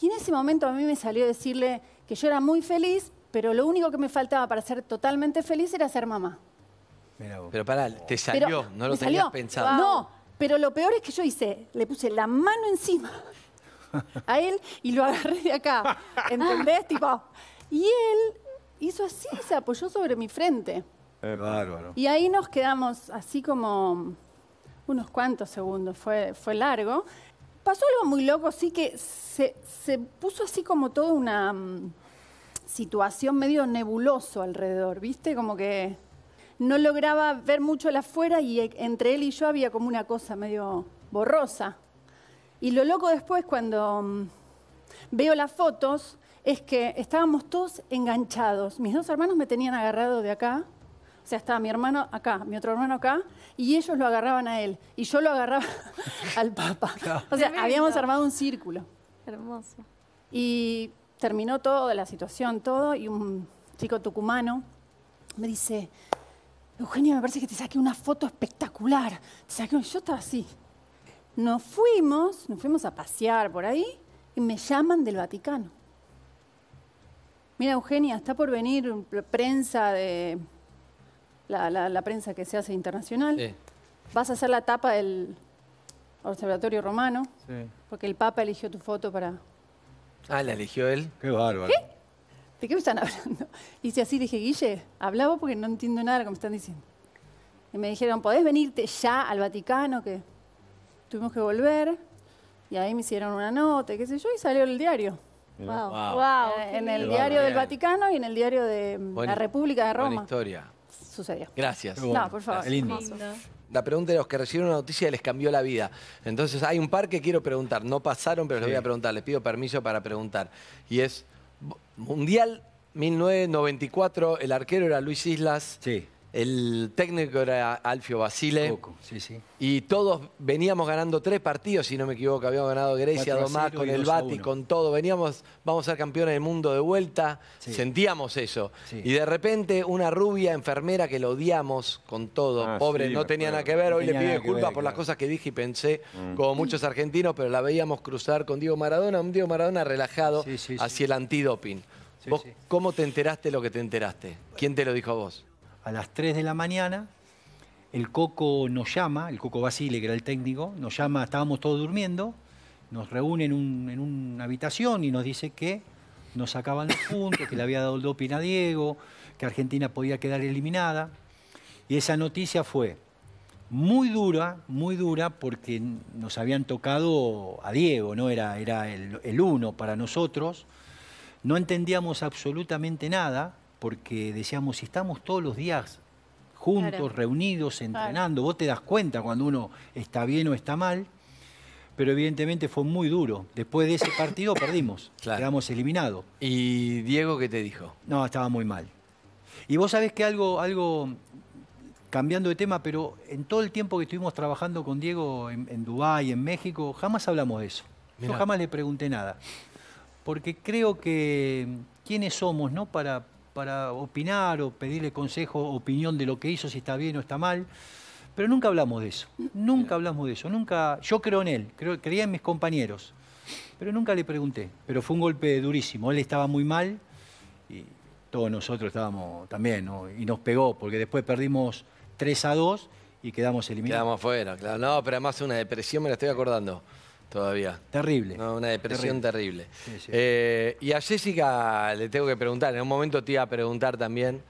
Y en ese momento a mí me salió decirle que yo era muy feliz, pero lo único que me faltaba para ser totalmente feliz era ser mamá. Pero pará, te salió, pero, no lo tenías pensado. Wow. No, pero lo peor es que yo hice, le puse la mano encima a él y lo agarré de acá, ¿entendés? Tipo, y él hizo así, se apoyó sobre mi frente. Bárbaro. Y ahí nos quedamos así como unos cuantos segundos, fue largo. Pasó algo muy loco, sí, que se puso así como toda una situación medio nebuloso alrededor, ¿viste? Como que no lograba ver mucho el afuera y entre él y yo había como una cosa medio borrosa. Y lo loco después, cuando veo las fotos, es que estábamos todos enganchados. Mis dos hermanos me tenían agarrado de acá. O sea, estaba mi hermano acá, mi otro hermano acá, y ellos lo agarraban a él. Y yo lo agarraba al Papa. Claro. O sea, habíamos armado un círculo. Hermoso. Y terminó todo, la situación, todo, y un chico tucumano me dice, Eugenia, me parece que te saqué una foto espectacular. Yo estaba así. Nos fuimos a pasear por ahí, y me llaman del Vaticano. Mira, Eugenia, está por venir prensa de... La prensa que se hace internacional, sí. Vas a hacer la tapa del Observatorio Romano, sí. Porque el Papa eligió tu foto para... Ah, ¿la eligió él? Qué bárbaro. ¿Qué? ¿De qué me están hablando? Y si así, dije, Guille, hablaba porque no entiendo nada de lo que me están diciendo. Y me dijeron, ¿podés venirte ya al Vaticano? Que tuvimos que volver, y ahí me hicieron una nota, y qué sé yo, y salió el diario. Wow. Wow. Wow. En el diario del Vaticano y en el diario de la República de Roma. Buena historia. Sucedió. Gracias. Bueno. No, por favor. Lindo. La pregunta de los que recibieron una noticia les cambió la vida. Entonces, hay un par que quiero preguntar. No pasaron, pero sí. Les voy a preguntar. Les pido permiso para preguntar. Y es, Mundial 1994, el arquero era Luis Islas. Sí. El técnico era Alfio Basile. Coco, sí, sí. Y todos veníamos ganando 3 partidos, si no me equivoco. Habíamos ganado Grecia, Domá, con el Bati, con todo. Veníamos, vamos a ser campeones del mundo de vuelta. Sí. Sentíamos eso. Sí. Y de repente una rubia enfermera que lo odiamos con todo. Pobre, sí, no tenía nada que ver. Hoy le pido disculpas por las cosas que dije y pensé, como muchos argentinos, pero la veíamos cruzar con Diego Maradona. Un Diego Maradona relajado, sí, sí, hacia el antidoping. Sí, ¿vos cómo te enteraste lo que te enteraste? ¿Quién te lo dijo a vos? A las 3 de la mañana, el Coco nos llama, el Coco Basile, que era el técnico, nos llama, estábamos todos durmiendo, nos reúne en una habitación y nos dice que nos sacaban los puntos, que le había dado el doping a Diego, que Argentina podía quedar eliminada. Y esa noticia fue muy dura, porque nos habían tocado a Diego, ¿no? Era el uno para nosotros. No entendíamos absolutamente nada, porque decíamos, si estamos todos los días juntos, claro, reunidos, entrenando, claro, vos te das cuenta cuando uno está bien o está mal, pero evidentemente fue muy duro. Después de ese partido perdimos, claro, quedamos eliminados. ¿Y Diego qué te dijo? No, estaba muy mal. Y vos sabés que algo cambiando de tema, pero en todo el tiempo que estuvimos trabajando con Diego en Dubái, en México, jamás hablamos de eso. Mirá. Yo jamás le pregunté nada. Porque creo que, ¿quiénes somos, no? Para opinar o pedirle consejo, opinión de lo que hizo, si está bien o está mal. Pero nunca hablamos de eso. Nunca hablamos de eso. Nunca. Yo creo en él, creía en mis compañeros. Pero nunca le pregunté. Pero fue un golpe durísimo. Él estaba muy mal y todos nosotros estábamos también, ¿no? Y nos pegó, porque después perdimos 3-2 y quedamos eliminados. Quedamos fuera, claro. No, pero además una depresión, me la estoy acordando todavía. Terrible. No, una depresión terrible. Sí, sí. Y a Jessica le tengo que preguntar, en un momento te iba a preguntar también,